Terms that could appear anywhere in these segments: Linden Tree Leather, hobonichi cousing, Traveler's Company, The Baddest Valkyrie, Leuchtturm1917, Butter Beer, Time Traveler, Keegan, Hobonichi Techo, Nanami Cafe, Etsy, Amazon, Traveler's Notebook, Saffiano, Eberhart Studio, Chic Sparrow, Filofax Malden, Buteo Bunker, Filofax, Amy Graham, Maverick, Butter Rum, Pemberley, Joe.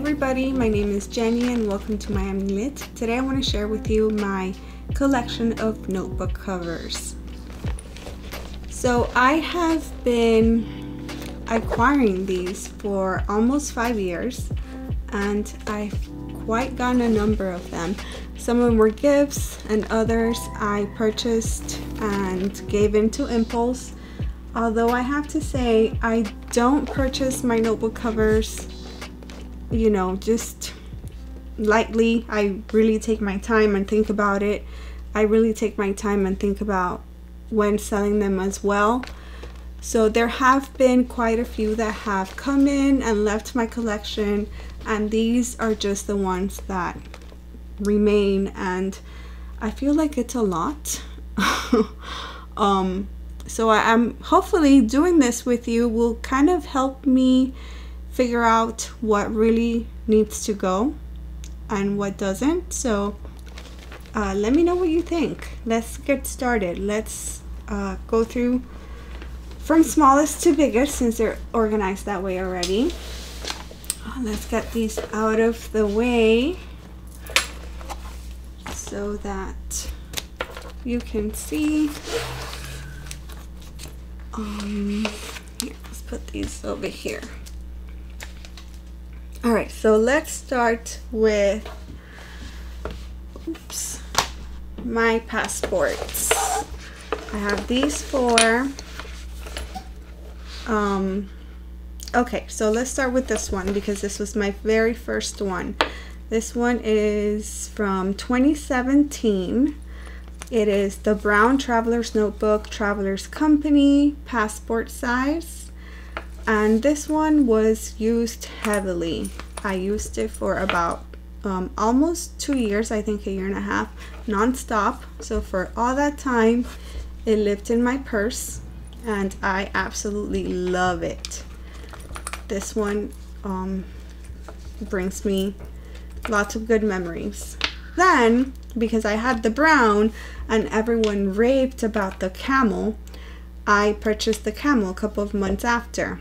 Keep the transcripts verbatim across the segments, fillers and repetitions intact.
everybody, my name is Jenny and welcome to Miami Lit. Today I want to share with you my collection of notebook covers. So I have been acquiring these for almost five years and I've quite gotten a number of them. Some of them were gifts and others I purchased and gave into impulse. Although I have to say, I don't purchase my notebook covers, you know, just lightly. I really take my time and think about it. I really take my time and think about when selling them as well. So there have been quite a few that have come in and left my collection, and these are just the ones that remain, and I feel like it's a lot. um, So I'm hopefully doing this with you will kind of help me figure out what really needs to go and what doesn't. So uh, let me know what you think. Let's get started. Let's uh, go through from smallest to biggest since they're organized that way already. Let's get these out of the way so that you can see. Um, here, let's put these over here. All right, so let's start with, oops, my passports. I have these four. Um, okay, so let's start with this one because this was my very first one. This one is from twenty seventeen. It is the brown Traveler's Notebook, Traveler's Company, passport size. And this one was used heavily. I used it for about um, almost two years, I think a year and a half, non-stop. So for all that time, it lived in my purse and I absolutely love it. This one um, brings me lots of good memories. Then, because I had the brown and everyone raved about the camel, I purchased the camel a couple of months after.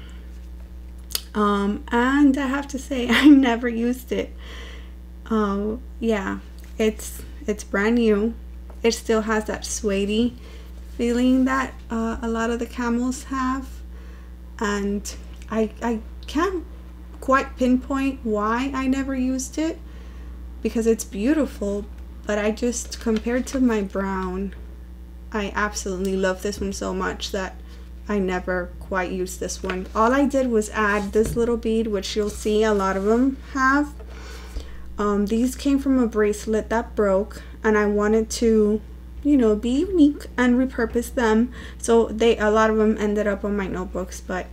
Um, and I have to say, I never used it. Uh, yeah, it's it's brand new. It still has that suede-y feeling that uh, a lot of the camels have. And I, I can't quite pinpoint why I never used it, because it's beautiful, but I just, compared to my brown, I absolutely love this one so much that I never quite used this one. All I did was add this little bead, which you'll see a lot of them have. Um, these came from a bracelet that broke, and I wanted to, you know, be unique and repurpose them. So they, a lot of them ended up on my notebooks, but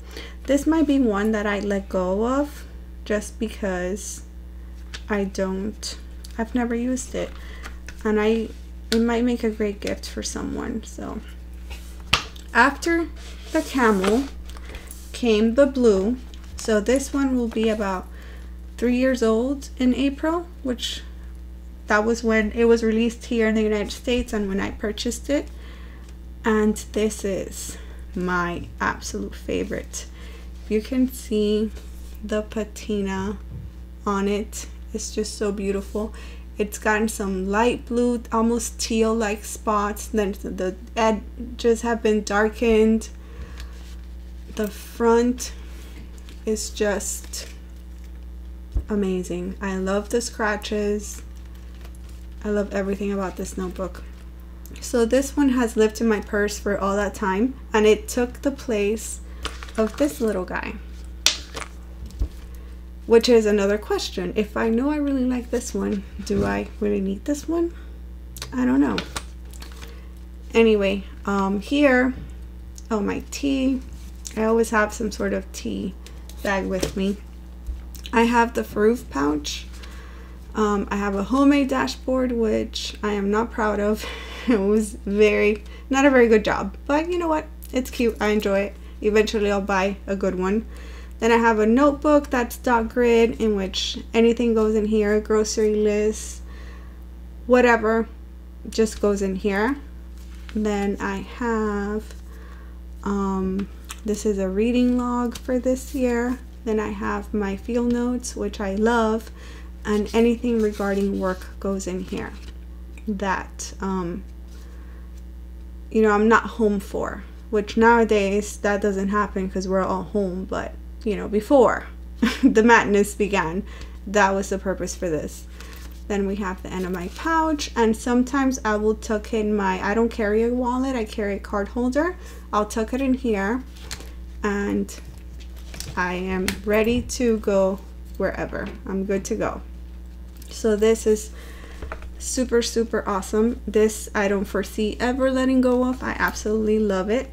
this might be one that I let go of just because I don't, I've never used it, and I it might make a great gift for someone. So after the camel came the blue. So this one will be about three years old in April, which that was when it was released here in the United States and when I purchased it. And this is my absolute favorite. You can see the patina on it. It's just so beautiful. It's gotten some light blue, almost teal-like spots. Then the edges have been darkened. The front is just amazing. I love the scratches. I love everything about this notebook. So this one has lived in my purse for all that time, and it took the place of this little guy. Which is another question. If I know I really like this one, do I really need this one? I don't know. Anyway, um, here, oh, my tea. I always have some sort of tea bag with me. I have the Farouf pouch. Um, I have a homemade dashboard, which I am not proud of. It was very, not a very good job, but you know what? It's cute, I enjoy it. Eventually I'll buy a good one. Then I have a notebook that's dot grid, in which anything goes in here, a grocery list, whatever just goes in here. Then I have, um, this is a reading log for this year. Then I have my field notes, which I love, and anything regarding work goes in here that, um, you know, I'm not home for, which nowadays that doesn't happen because we're all home. But, you know, before the madness began, that was the purpose for this. Then we have the end of my pouch, and sometimes I will tuck in my, I don't carry a wallet, I carry a card holder. I'll tuck it in here, and I am ready to go wherever. I'm good to go. So this is super, super awesome. This I don't foresee ever letting go of. I absolutely love it.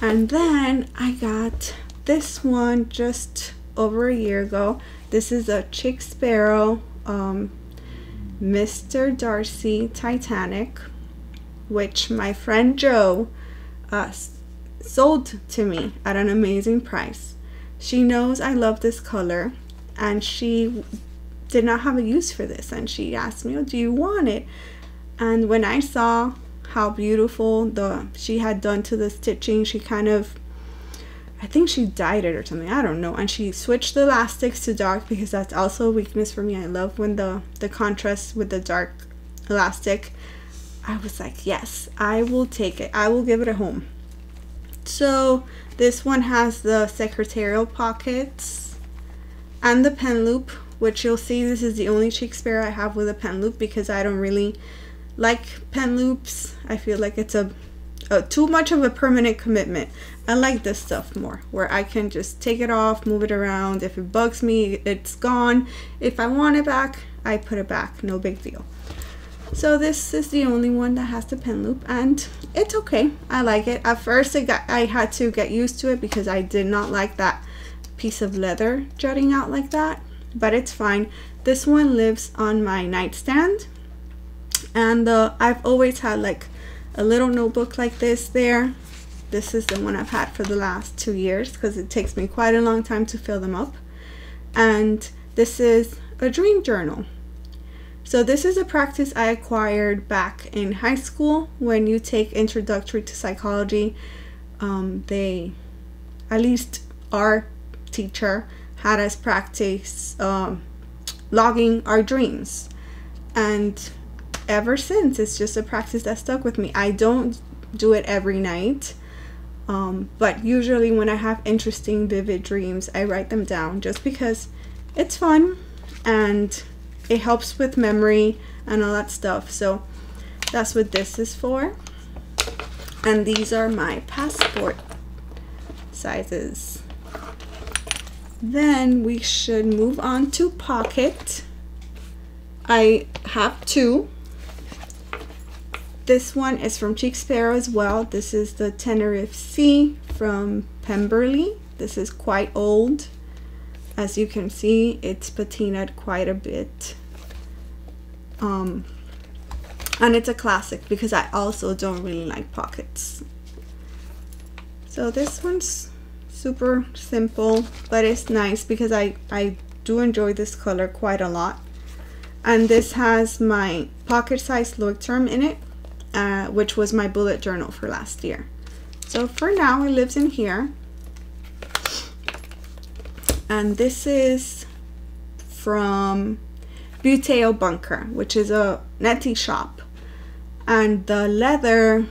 And then I got this one just over a year ago. This is a Chic Sparrow um Mister Darcy Titanic, which my friend Joe uh, sold to me at an amazing price. She knows I love this color, and she did not have a use for this, and she asked me, oh, do you want it? And when I saw how beautiful the she had done to the stitching, she kind of, I think she dyed it or something, I don't know, and she switched the elastics to dark because that's also a weakness for me. I love when the, the contrast with the dark elastic. I was like, yes, I will take it. I will give it a home. So this one has the secretarial pockets and the pen loop, which you'll see this is the only Chic Sparrow I have with a pen loop because I don't really like pen loops. I feel like it's a Uh, too much of a permanent commitment. I like this stuff more where I can just take it off, move it around. If it bugs me, it's gone. If I want it back, I put it back, no big deal. So this is the only one that has the pen loop, and it's okay, I like it. At first it got, I had to get used to it because I did not like that piece of leather jutting out like that, but it's fine. This one lives on my nightstand, and uh, I've always had like a little notebook like this there. This is the one I've had for the last two years because it takes me quite a long time to fill them up. And this is a dream journal. So this is a practice I acquired back in high school when you take introductory to psychology. Um, they, at least our teacher, had us practice um, logging our dreams. And ever since, it's just a practice that stuck with me. I don't do it every night, um, but usually when I have interesting vivid dreams, I write them down just because it's fun and it helps with memory and all that stuff. So that's what this is for. And these are my passport sizes. Then we should move on to pocket. I have two. This one is from Chic Sparrow as well. This is the Tenerife Sea from Pemberley. This is quite old. As you can see, it's patinaed quite a bit. Um, and it's a classic because I also don't really like pockets. So this one's super simple, but it's nice because I, I do enjoy this color quite a lot. And this has my pocket-sized Leuchtturm in it, Uh, which was my bullet journal for last year. So for now, it lives in here. And this is from Buteo Bunker, which is a netty shop. And the leather,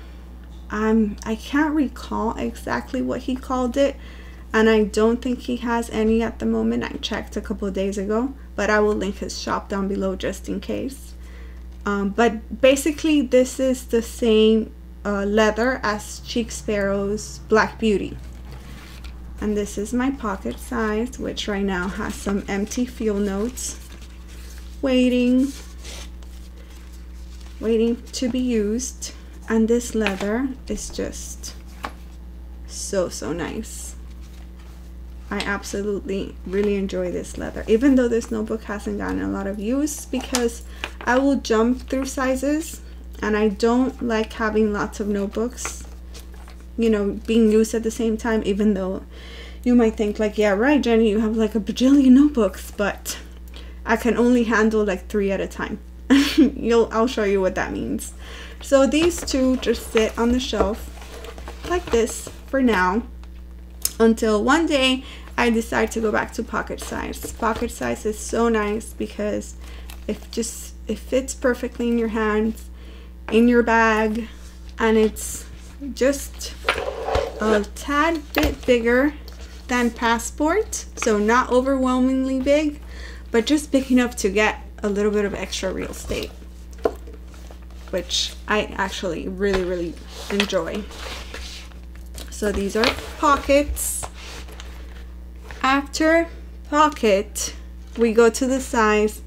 um, I can't recall exactly what he called it. And I don't think he has any at the moment. I checked a couple of days ago, but I will link his shop down below just in case. Um, but basically this is the same uh, leather as Chic Sparrow's Black Beauty. And this is my pocket size, which right now has some empty field notes waiting waiting to be used. And this leather is just so, so nice. I absolutely really enjoy this leather, even though this notebook hasn't gotten a lot of use because I will jump through sizes and I don't like having lots of notebooks, you know, being used at the same time, even though you might think like, yeah, right, Jenny, you have like a bajillion notebooks, but I can only handle like three at a time. You'll, I'll show you what that means. So these two just sit on the shelf like this for now, until one day I decided to go back to pocket size. Pocket size is so nice because it just it fits perfectly in your hands, in your bag, and it's just a tad bit bigger than Passport, so not overwhelmingly big, but just big enough to get a little bit of extra real estate, which I actually really really enjoy. So these are pockets. After pocket, we go to the size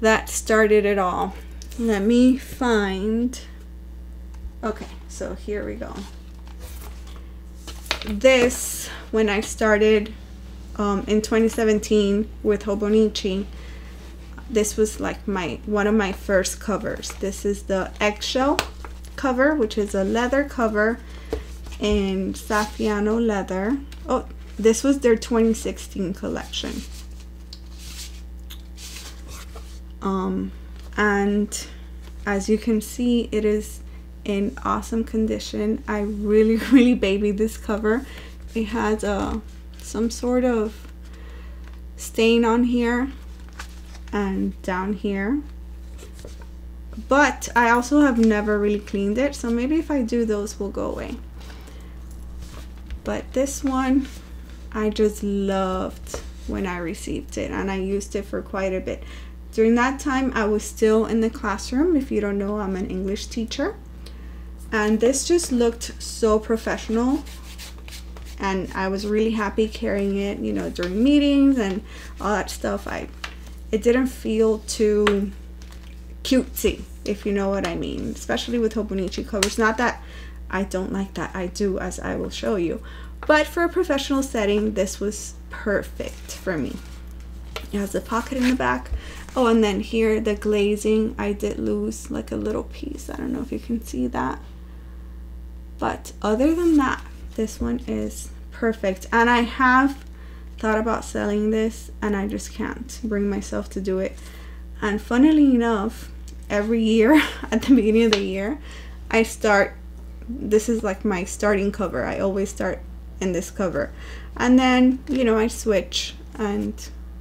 that started it all. Let me find, okay, so here we go. This, when I started um, in twenty seventeen with Hobonichi, this was like my one of my first covers. This is the eggshell cover, which is a leather cover in Saffiano leather. Oh, this was their twenty sixteen collection. Um, and as you can see, it is in awesome condition. I really really baby this cover. It has uh, some sort of stain on here and down here, but I also have never really cleaned it, so maybe if I do, those will go away. But this one I just loved when I received it, and I used it for quite a bit. During that time I was still in the classroom. If you don't know, I'm an English teacher. And this just looked so professional, and I was really happy carrying it, you know, during meetings and all that stuff. I, it didn't feel too cutesy, if you know what I mean, especially with Hobonichi covers. Not that I don't like that, I do, as I will show you, but for a professional setting, this was perfect for me. It has a pocket in the back. Oh, and then here, the glazing, I did lose like a little piece. I don't know if you can see that. But other than that, this one is perfect. And I have thought about selling this, and I just can't bring myself to do it. And funnily enough, every year at the beginning of the year, I start, this is like my starting cover. I always start in this cover. And then, you know, I switch and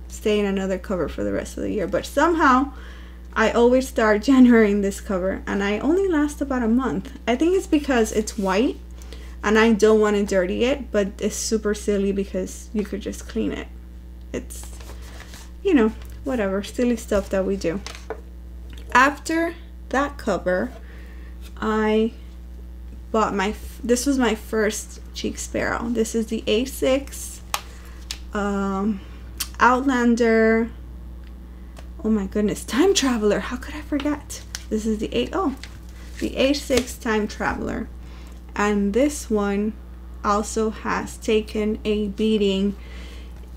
stay in another cover for the rest of the year, but somehow I always start January in this cover, and I only last about a month. I think it's because it's white and I don't want to dirty it, but it's super silly because you could just clean it. It's, you know, whatever silly stuff that we do. After that cover, I bought my f this was my first Chic Sparrow. This is the A six um Outlander, oh my goodness, Time Traveler, how could I forget? This is the eight, oh, the A six Time Traveler, and this one also has taken a beating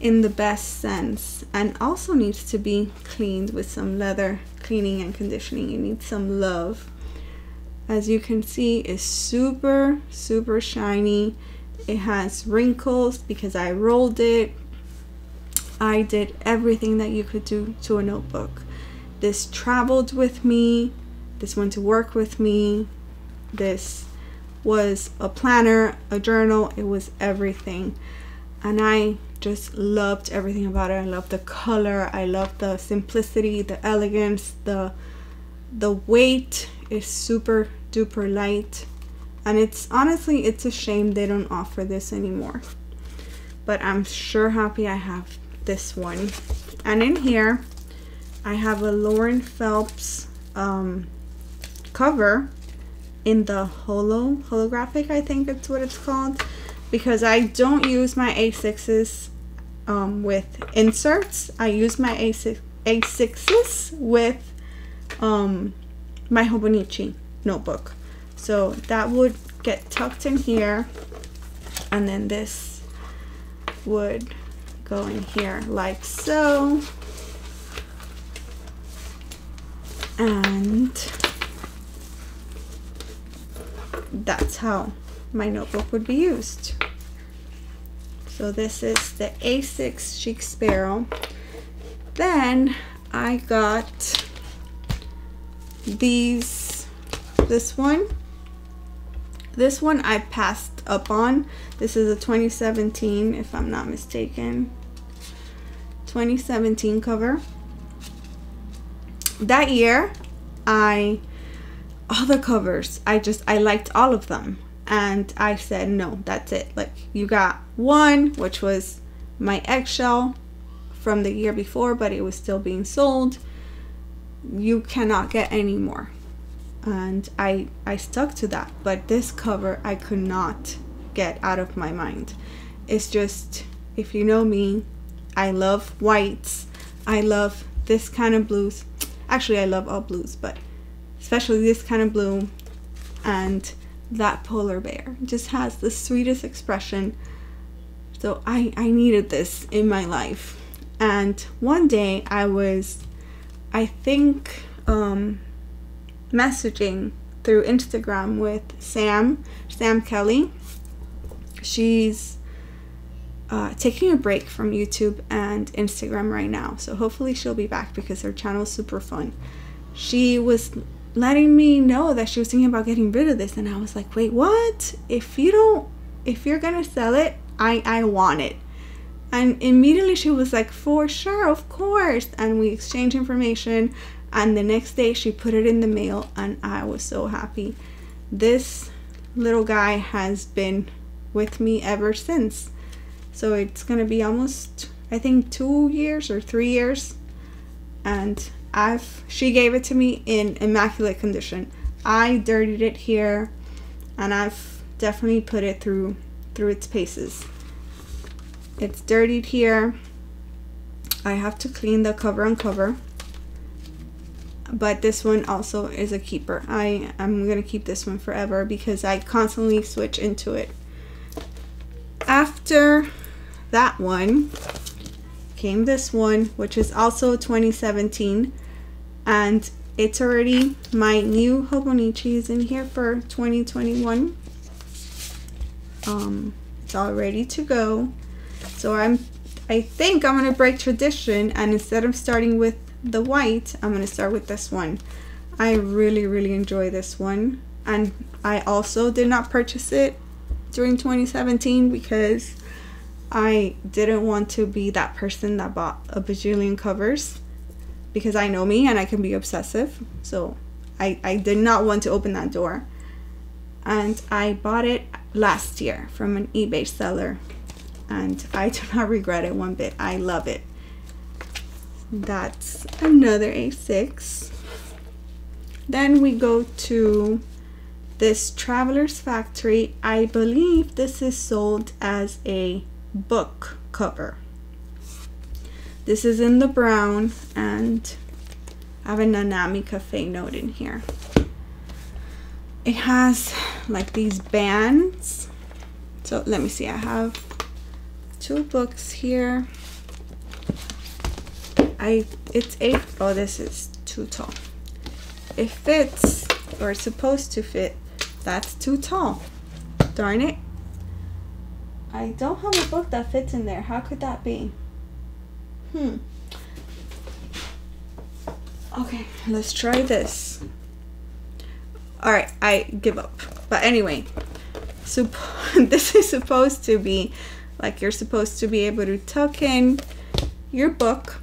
in the best sense, and also needs to be cleaned with some leather cleaning and conditioning. You need some love. As you can see, it's super super shiny. It has wrinkles because I rolled it. I did everything that you could do to a notebook. This traveled with me, this went to work with me, this was a planner, a journal, it was everything. And I just loved everything about it. I loved the color, I loved the simplicity, the elegance, the, the weight is super duper light. And it's honestly, it's a shame they don't offer this anymore. But I'm sure happy I have this one. And in here I have a Lauren Phelps um, cover in the holo holographic, I think that's what it's called, because I don't use my A sixes um, with inserts. I use my A six, A sixes with um, my Hobonichi notebook, so that would get tucked in here, and then this would go in here like so. And that's how my notebook would be used. So this is the A six Chic Sparrow. Then I got these, this one This one I passed up on. This is a twenty seventeen, if I'm not mistaken, twenty seventeen cover. That year, I, all the covers, I just, I liked all of them. And I said, no, that's it. Like, you got one, which was my eggshell from the year before, but it was still being sold. You cannot get any more. And I, I stuck to that. But this cover, I could not get out of my mind. It's just, if you know me, I love whites. I love this kind of blues. Actually, I love all blues, but especially this kind of blue. And that polar bear just has the sweetest expression. So I, I needed this in my life. And one day I was, I think, um, messaging through Instagram with Sam, Sam Kelly. She's uh, taking a break from YouTube and Instagram right now. So hopefully she'll be back because her channel is super fun. She was letting me know that she was thinking about getting rid of this, and I was like, wait, what? If you don't, if you're gonna sell it, I, I want it. And immediately she was like, for sure, of course. And we exchanged information, and the next day she put it in the mail, and I was so happy. This little guy has been with me ever since. So it's gonna be almost, I think, two years or three years. And I've, she gave it to me in immaculate condition. I dirtied it here, and I've definitely put it through through its paces. It's dirtied here. I have to clean the cover on cover, but this one also is a keeper. I am gonna keep this one forever because I constantly switch into it. After that one came this one, which is also twenty seventeen, and it's already my new Hobonichi is in here for twenty twenty-one. Um, it's all ready to go. So I'm, I think I'm gonna break tradition, and instead of starting with the white, I'm gonna start with this one. I really, really enjoy this one, and I also did not purchase it during twenty seventeen because I didn't want to be that person that bought a bajillion covers, because I know me and I can be obsessive. So I, I did not want to open that door. And I bought it last year from an eBay seller, and I do not regret it one bit. I love it. That's another A six. Then we go to this Traveler's Factory. I believe this is sold as a book cover. This is in the brown, and I have a Nanami Cafe note in here. It has like these bands. So let me see, I have two books here. I it's eight. Oh, this is too tall. It fits, or it's supposed to fit. That's too tall, darn it. I don't have a book that fits in there. How could that be? Hmm. Okay, let's try this. All right, I give up. But anyway, so this is supposed to be, like, you're supposed to be able to tuck in your book.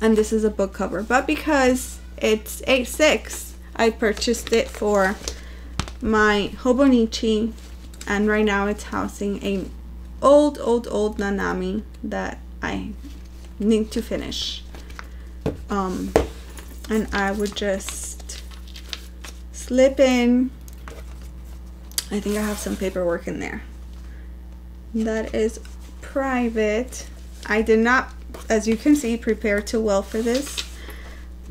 And this is a book cover. But because it's A six, I purchased it for my Hobonichi. And right now it's housing an old, old, old Nanami that I need to finish. Um, and I would just slip in. I think I have some paperwork in there. That is private. I did not, as you can see, prepare too well for this.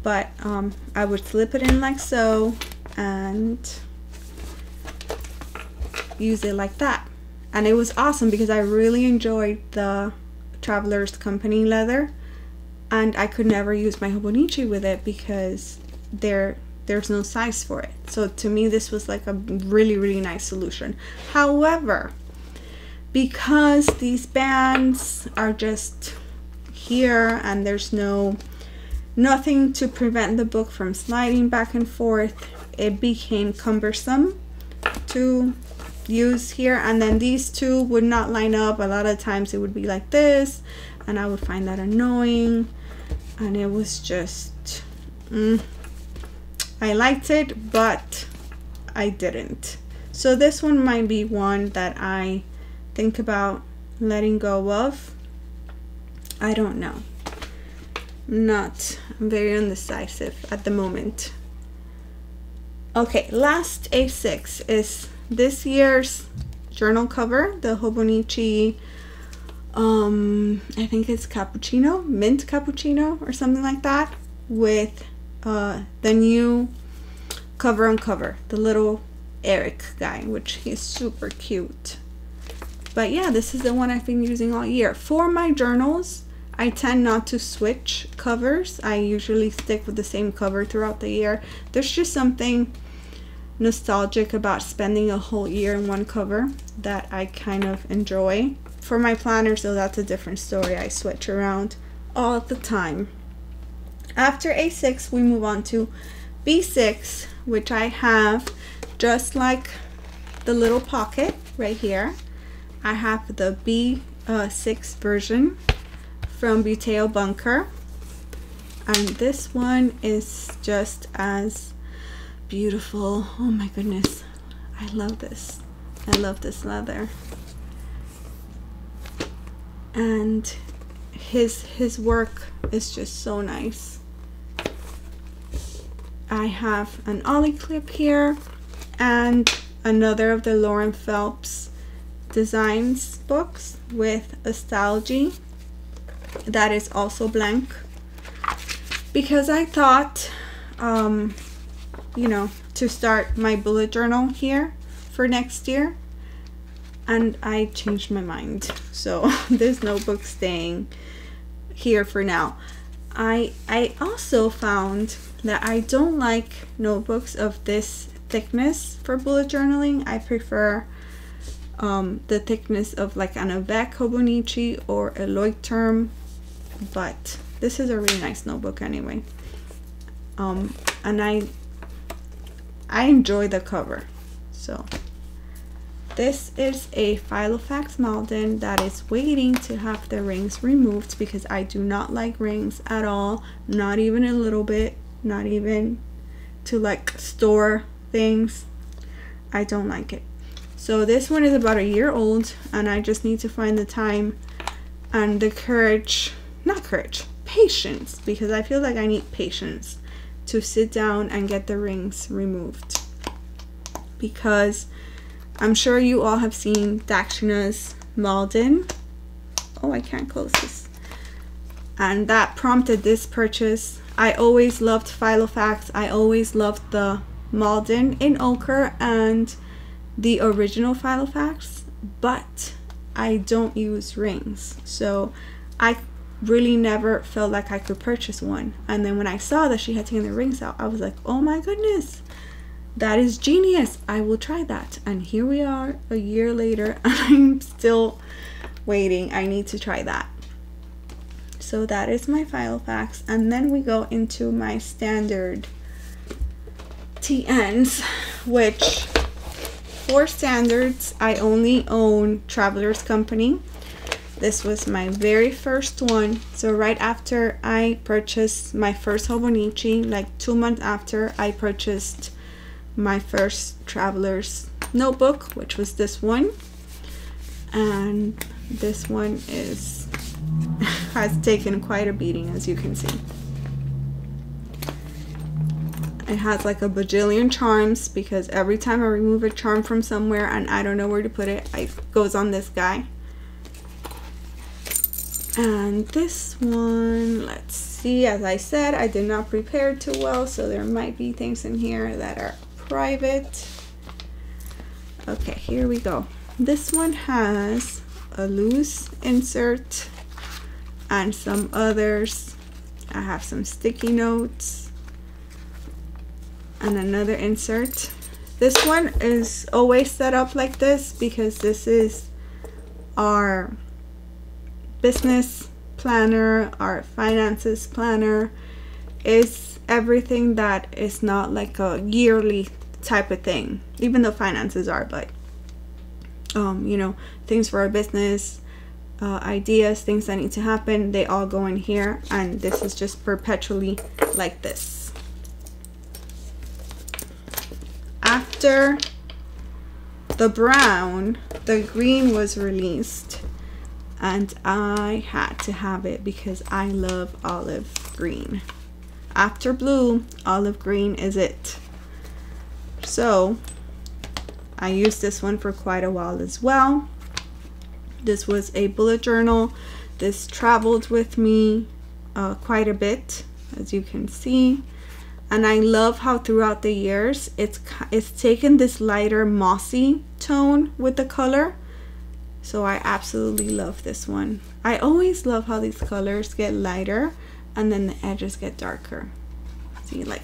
But um, I would slip it in like so. And use it like that. And it was awesome because I really enjoyed the Traveler's Company leather, and I could never use my Hobonichi with it because there there's no size for it. So to me this was like a really, really nice solution. However, because these bands are just here and there's no nothing to prevent the book from sliding back and forth, it became cumbersome to use here. And then these two would not line up. A lot of times it would be like this, and I would find that annoying. And it was just, mm, I liked it, but I didn't. So this one might be one that I think about letting go of. I don't know. I'm not I'm very indecisive at the moment. Okay, last A six is this year's journal cover, the Hobonichi, um, I think it's cappuccino, mint cappuccino or something like that, with uh, the new cover on cover, the little Eric guy, which he's super cute. But yeah, this is the one I've been using all year. For my journals, I tend not to switch covers. I usually stick with the same cover throughout the year. There's just something nostalgic about spending a whole year in one cover that I kind of enjoy. For my planners, though, that's a different story. I switch around all the time. After A six, we move on to B six, which I have just like the little pocket right here. I have the B six version from Buteo Bunker, and this one is just as beautiful. Oh my goodness, I love this. I love this leather. And his his work is just so nice. I have an ollie clip here and another of the Lauren Phelps designs books with nostalgia that is also blank, because I thought, um, you know, to start my bullet journal here for next year, and I changed my mind. So this notebook's staying here for now. I, I also found that I don't like notebooks of this thickness for bullet journaling. I prefer um, the thickness of like an Avec Hobonichi or a Leuchtturm. But this is a really nice notebook anyway, um, and I I enjoy the cover. So this is a Filofax Malden that is waiting to have the rings removed, because I do not like rings at all, not even a little bit, not even to like store things. I don't like it. So this one is about a year old, and I just need to find the time and the courage. Not courage, patience, because I feel like I need patience to sit down and get the rings removed, because I'm sure you all have seen Dakshina's Malden. Oh, I can't close this. And that prompted this purchase. I always loved Filofax. I always loved the Malden in ochre and the original Filofax, but I don't use rings, so I really never felt like I could purchase one. And then when I saw that she had taken the rings out, I was like, oh my goodness, that is genius, I will try that. And here we are a year later, and I'm still waiting. I need to try that. So that is my Filofax, and then we go into my standard T Ns, which for standards I only own Traveler's Company. This was my very first one. So right after I purchased my first Hobonichi, like two months after, I purchased my first Traveler's Notebook, which was this one. And this one is has taken quite a beating, as you can see. It has like a bajillion charms, because every time I remove a charm from somewhere and I don't know where to put it, it goes on this guy. And this one, let's see, as I said, I did not prepare too well, so there might be things in here that are private. Okay, here we go. This one has a loose insert and some others. I have some sticky notes and another insert. This one is always set up like this, because this is our business planner, our finances planner, is everything that is not like a yearly type of thing, even though finances are, but um you know, things for our business, uh ideas, things that need to happen, they all go in here, and this is just perpetually like this. After the brown, the green was released, and I had to have it because I love olive green. After blue, olive green is it. So I used this one for quite a while as well. This was a bullet journal. This traveled with me uh, quite a bit, as you can see. And I love how throughout the years, it's, it's taken this lighter mossy tone with the color. So I absolutely love this one. I always love how these colors get lighter and then the edges get darker. See, like,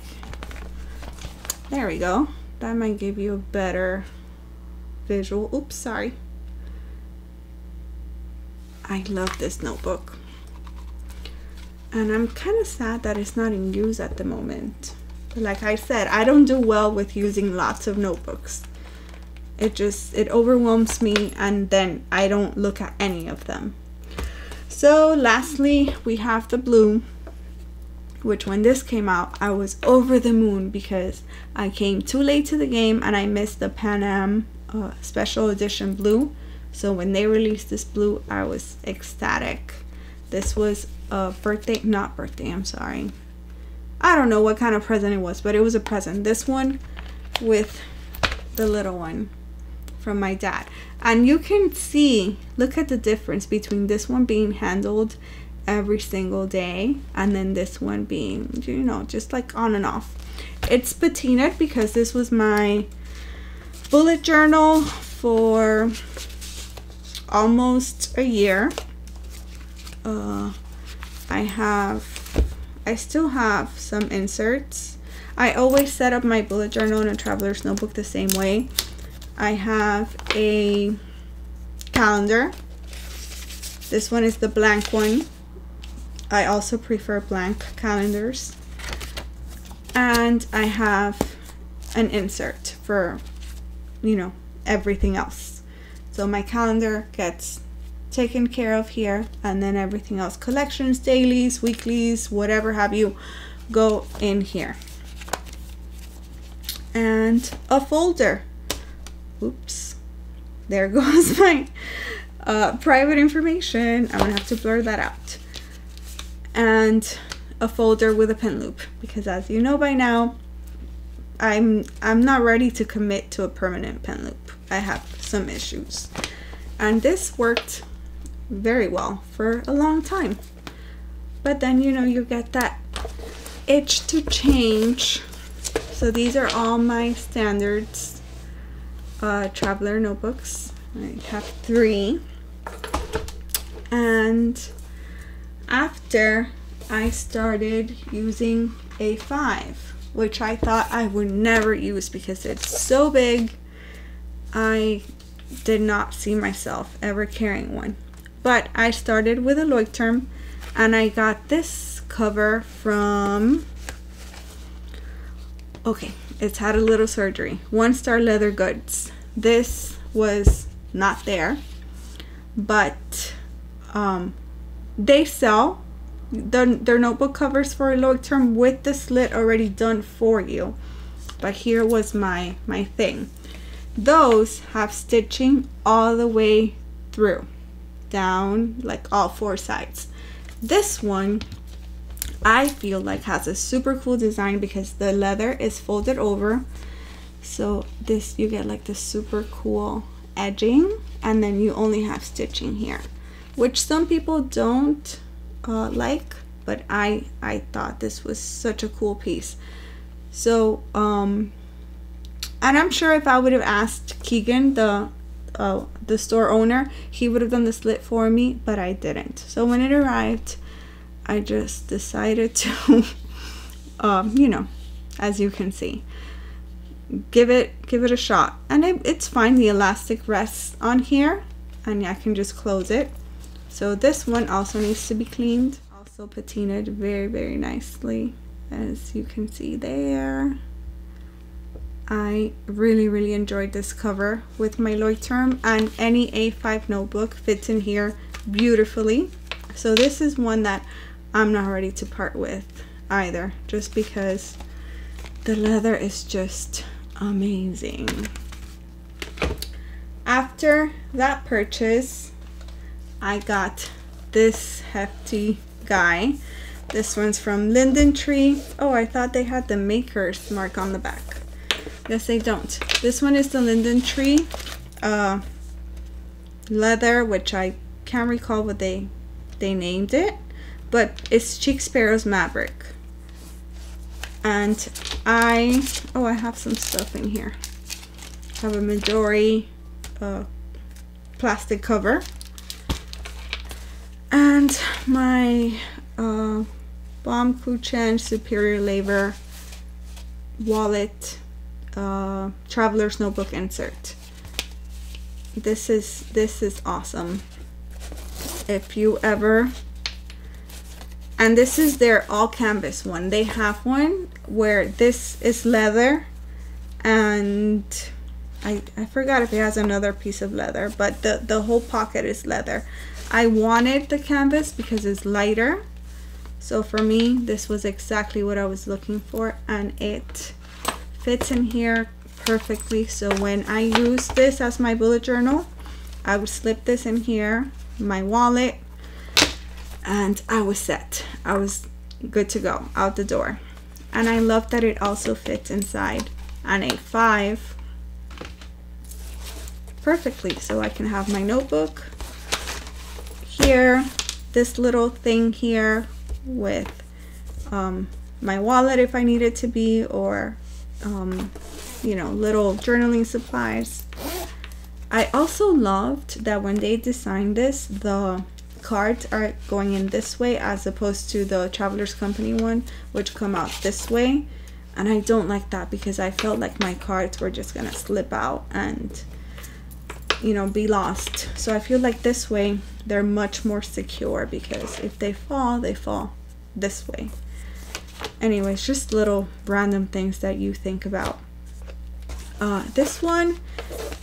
there we go. That might give you a better visual. Oops, sorry. I love this notebook. And I'm kind of sad that it's not in use at the moment. But like I said, I don't do well with using lots of notebooks. It just, it overwhelms me, and then I don't look at any of them. So lastly, we have the blue, which when this came out, I was over the moon because I came too late to the game and I missed the Pan Am uh, special edition blue. So when they released this blue, I was ecstatic. This was a birthday, not birthday, I'm sorry. I don't know what kind of present it was, but it was a present. This one with the little one from my dad. And you can see, look at the difference between this one being handled every single day and then this one being, you know, just like on and off. It's patinaed because this was my bullet journal for almost a year. Uh, I have, I still have some inserts. I always set up my bullet journal and a traveler's notebook the same way. I have a calendar. This one is the blank one. I also prefer blank calendars. And I have an insert for, you know, everything else. So my calendar gets taken care of here, and then everything else, collections, dailies, weeklies, whatever have you, go in here. And a folder. Oops, there goes my uh, private information. I'm gonna have to blur that out. And a folder with a pen loop, because as you know by now, I'm I'm not ready to commit to a permanent pen loop. I have some issues, and this worked very well for a long time. But then, you know, you get that itch to change. So these are all my standards uh, traveler notebooks. I have three. And after I started using a five, which I thought I would never use because it's so big. I did not see myself ever carrying one. But I started with a Leuchtturm, and I got this cover from, okay, it's had a little surgery, One Star Leather Goods. This was not there, but um, they sell their, their notebook covers for a Leuchtturm with the slit already done for you. But here was my, my thing. Those have stitching all the way through, down, like all four sides. This one I feel like has a super cool design because the leather is folded over, so this, you get like the super cool edging, and then you only have stitching here, which some people don't uh, like, but I I thought this was such a cool piece. So um and I'm sure if I would have asked Keegan, the uh, the store owner, he would have done the slit for me, but I didn't. So when it arrived, I just decided to, um, you know, as you can see, give it give it a shot. And it, it's fine. The elastic rests on here, and I can just close it. So this one also needs to be cleaned. Also patinaed very, very nicely, as you can see there. I really, really enjoyed this cover with my Leuchtturm, and any A five notebook fits in here beautifully. So this is one that I'm not ready to part with either, just because the leather is just amazing. After that purchase, I got this hefty guy. This one's from Linden Tree. Oh, I thought they had the maker's mark on the back. Yes, they don't. This one is the Linden Tree uh, leather, which I can't recall what they they named it, but it's Chic Sparrow's Maverick. And I oh, I have some stuff in here. I have a Midori uh, plastic cover and my uh, Bomb Kuchen Superior Labor wallet. Uh, Traveler's Notebook insert. This is this is awesome. If you ever, and this is their all canvas one. They have one where this is leather, and I I forgot if it has another piece of leather, but the the whole pocket is leather. I wanted the canvas because it's lighter, so for me this was exactly what I was looking for, and it fits in here perfectly. So when I use this as my bullet journal, I would slip this in here, my wallet, and I was set. I was good to go out the door. And I love that it also fits inside an A five perfectly, so I can have my notebook here, this little thing here with um, my wallet if I need it to be, or Um, you know, little journaling supplies. I also loved that when they designed this, the cards are going in this way as opposed to the Traveler's Company one, which come out this way. And I don't like that because I felt like my cards were just gonna slip out and, you know, be lost. So I feel like this way they're much more secure, because if they fall, they fall this way. Anyways, just little random things that you think about. Uh, this one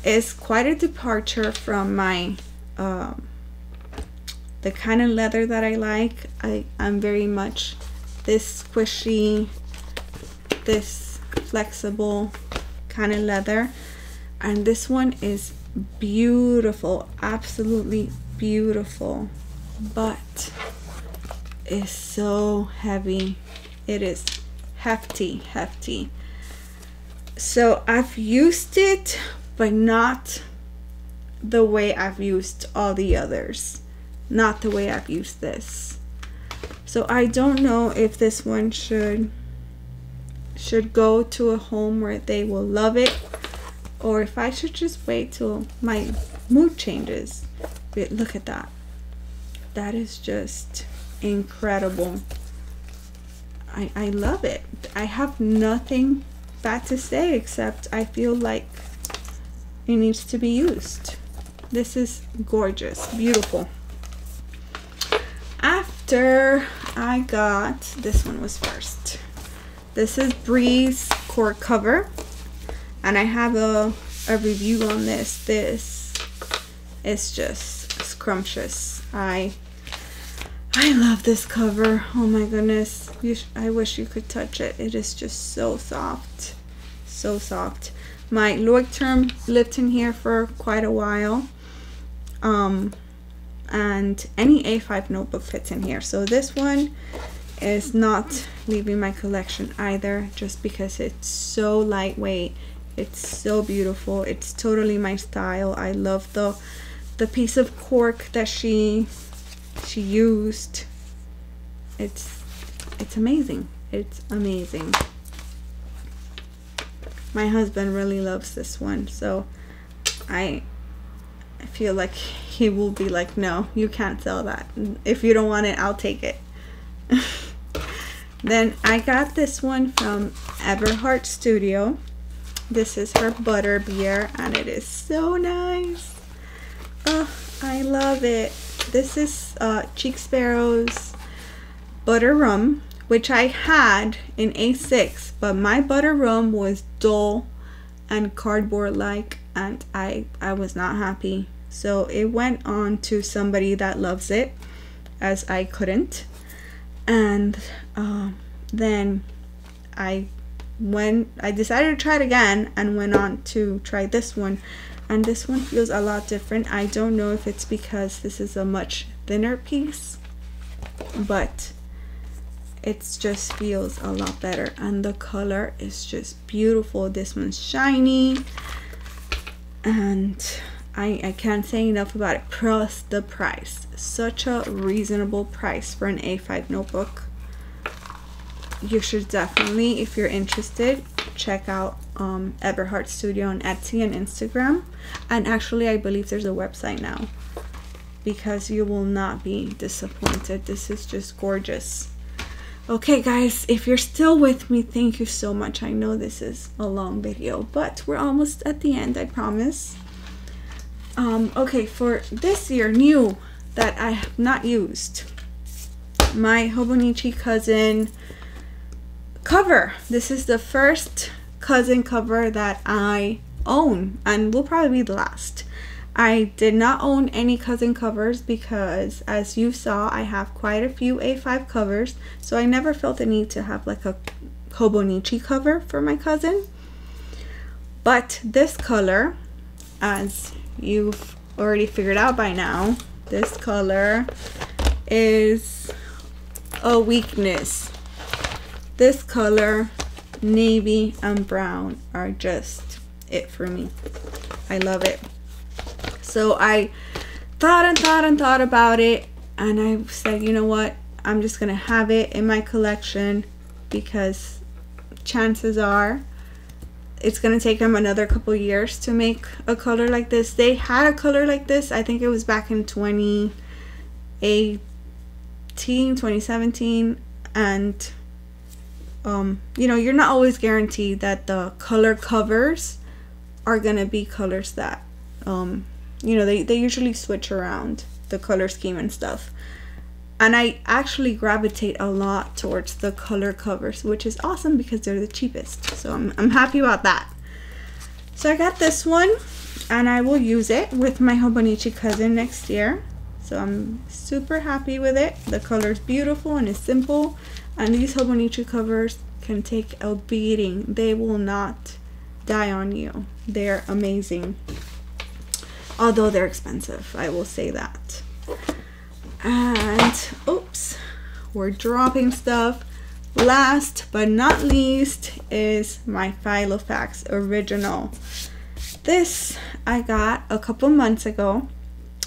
is quite a departure from my um, the kind of leather that I like. I, I'm very much this squishy, this flexible kind of leather, and this one is beautiful, absolutely beautiful, but it's so heavy. It is hefty, hefty. So I've used it, but not the way I've used all the others. Not the way I've used this. So I don't know if this one should, should go to a home where they will love it, or if I should just wait till my mood changes. But look at that. That is just incredible. I, I love it. I have nothing bad to say, except I feel like it needs to be used. This is gorgeous, beautiful. After I got, this one was first. This is Breeze Core cover, and I have a, a review on this. This is just scrumptious. I I love this cover. Oh my goodness. You sh I wish you could touch it. It is just so soft. So soft. My Leuchtturm lived in here for quite a while. Um, and any A five notebook fits in here. So this one is not leaving my collection either, just because it's so lightweight. It's so beautiful. It's totally my style. I love the, the piece of cork that she... she used. It's it's amazing. It's amazing. My husband really loves this one, so I I feel like he will be like, no, you can't sell that. If you don't want it, I'll take it. Then I got this one from Eberhart Studio. This is her Butter Beer, and it is so nice. Oh, I love it. This is uh, Chic Sparrow's Butter Rum, which I had in A six, but my Butter Rum was dull and cardboard-like, and I, I was not happy. So it went on to somebody that loves it, as I couldn't. And uh, then I went, I decided to try it again and went on to try this one. And this one feels a lot different. I don't know if it's because this is a much thinner piece, but it just feels a lot better. And the color is just beautiful. This one's shiny. And I, I can't say enough about it. Plus the price. Such a reasonable price for an A five notebook. You should definitely, if you're interested, check out um, Eberhart Studio on Etsy and Instagram. And actually, I believe there's a website now, because you will not be disappointed. This is just gorgeous. Okay, guys, if you're still with me, thank you so much. I know this is a long video, but we're almost at the end, I promise. Um, okay, for this year, new that I have not used, my Hobonichi Cousin cover. This is the first Cousin cover that I own, and will probably be the last. I did not own any Cousin covers because, as you saw, I have quite a few A five covers, so I never felt the need to have like a Hobonichi cover for my Cousin. But this color, as you've already figured out by now, this color is a weakness. This color, navy and brown, are just it for me. I love it. So I thought and thought and thought about it, and I said, you know what, I'm just gonna have it in my collection, because chances are it's gonna take them another couple years to make a color like this. They had a color like this, I think it was back in twenty eighteen, twenty seventeen, and Um, you know, you're not always guaranteed that the color covers are gonna be colors that, um, you know, they, they usually switch around the color scheme and stuff. And I actually gravitate a lot towards the color covers, which is awesome because they're the cheapest. So I'm, I'm happy about that. So I got this one, and I will use it with my Hobonichi Cousin next year. So I'm super happy with it. The color is beautiful and it's simple. And these Hobonichi covers can take a beating. They will not die on you. They're amazing. Although they're expensive, I will say that. And, oops, we're dropping stuff. Last but not least is my Filofax original. This I got a couple months ago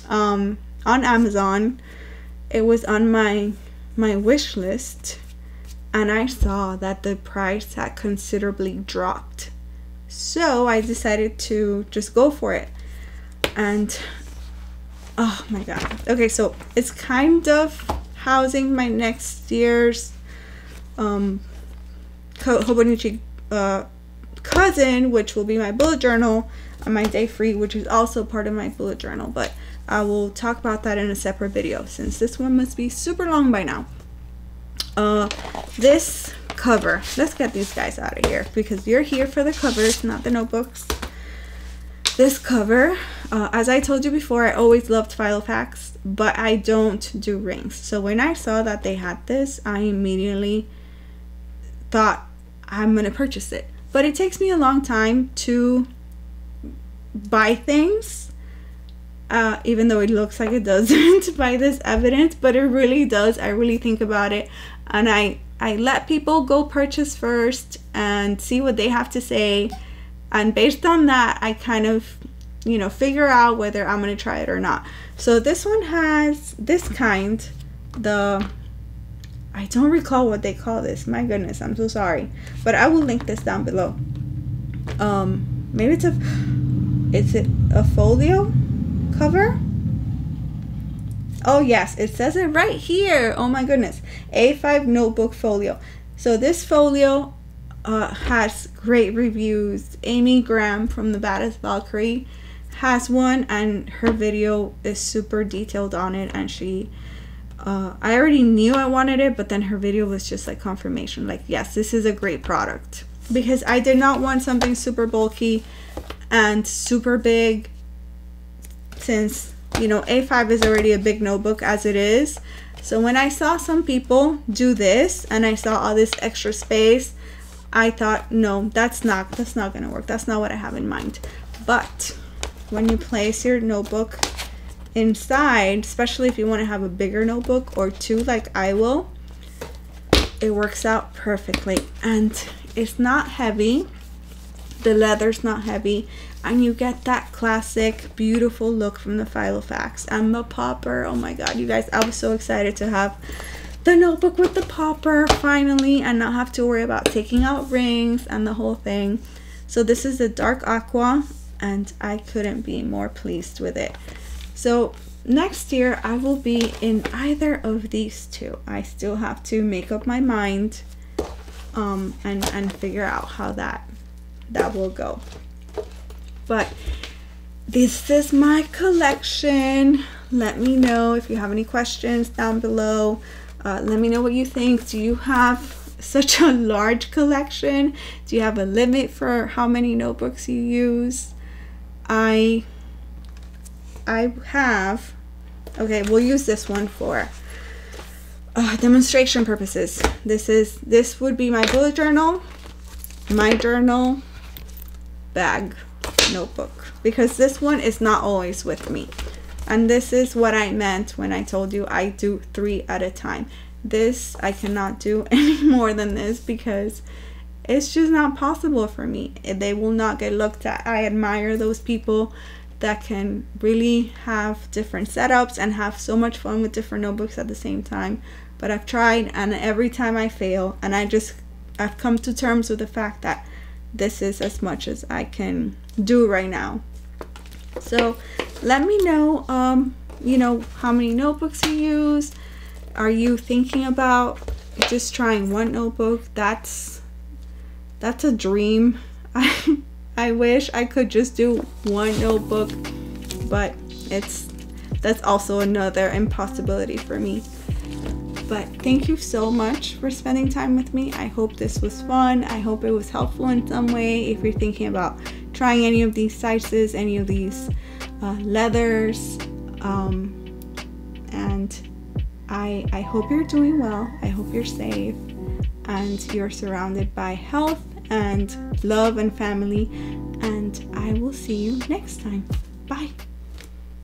um, on Amazon. It was on my, my wish list. And I saw that the price had considerably dropped. So I decided to just go for it. And, oh my god. Okay, so it's kind of housing my next year's um, Hobonichi uh, Cousin, which will be my bullet journal, and my Day Free, which is also part of my bullet journal. But I will talk about that in a separate video, since this one must be super long by now. Uh, this cover, let's get these guys out of here, because you're here for the covers, not the notebooks. This cover, uh, as I told you before, I always loved Filofax, but I don't do rings. So when I saw that they had this, I immediately thought I'm gonna purchase it. But it takes me a long time to buy things, uh, even though it looks like it doesn't by this evidence, but it really does. I really think about it. And I, I let people go purchase first and see what they have to say. And based on that, I kind of, you know, figure out whether I'm going to try it or not. So this one has this kind, the, I don't recall what they call this. My goodness, I'm so sorry. But I will link this down below. Um, maybe it's a, is it a folio cover? Oh yes, it says it right here. Oh my goodness. A five notebook folio. So this folio uh, has great reviews. Amy Graham from The Baddest Valkyrie has one, and her video is super detailed on it. And she, uh, I already knew I wanted it, but then her video was just like confirmation. Like, yes, this is a great product. because I did not want something super bulky and super big, since, you know, A five is already a big notebook as it is. So when I saw some people do this and I saw all this extra space, I thought, no, that's not, that's not gonna work. That's not what I have in mind. But when you place your notebook inside, especially if you want to have a bigger notebook or two like I will, it works out perfectly. And it's not heavy, the leather's not heavy, and you get that classic beautiful look from the Filofax. And the popper, oh my god, you guys, I was so excited to have the notebook with the popper finally and not have to worry about taking out rings and the whole thing. So this is the dark aqua and I couldn't be more pleased with it. So next year I will be in either of these two. I still have to make up my mind um, and, and figure out how that that will go. But this is my collection. Let me know if you have any questions down below. Uh, let me know what you think. Do you have such a large collection? Do you have a limit for how many notebooks you use? I I have, okay, we'll use this one for uh, demonstration purposes. This is, this would be my bullet journal, my journal, bag, notebook, because this one is not always with me. And this is what I meant when I told you I do three at a time. This, I cannot do any more than this because it's just not possible for me. They will not get looked at. I admire those people that can really have different setups and have so much fun with different notebooks at the same time. But I've tried, and every time I fail, and I just, I've come to terms with the fact that this is as much as I can do right now. So let me know, um, you know, how many notebooks you use. Are you thinking about just trying one notebook? That's, that's a dream. I, I wish I could just do one notebook, but it's, that's also another impossibility for me. But thank you so much for spending time with me. I hope this was fun. I hope it was helpful in some way. If you're thinking about trying any of these sizes, any of these uh, leathers, um, and I, I hope you're doing well. I hope you're safe and you're surrounded by health and love and family, and I will see you next time. Bye.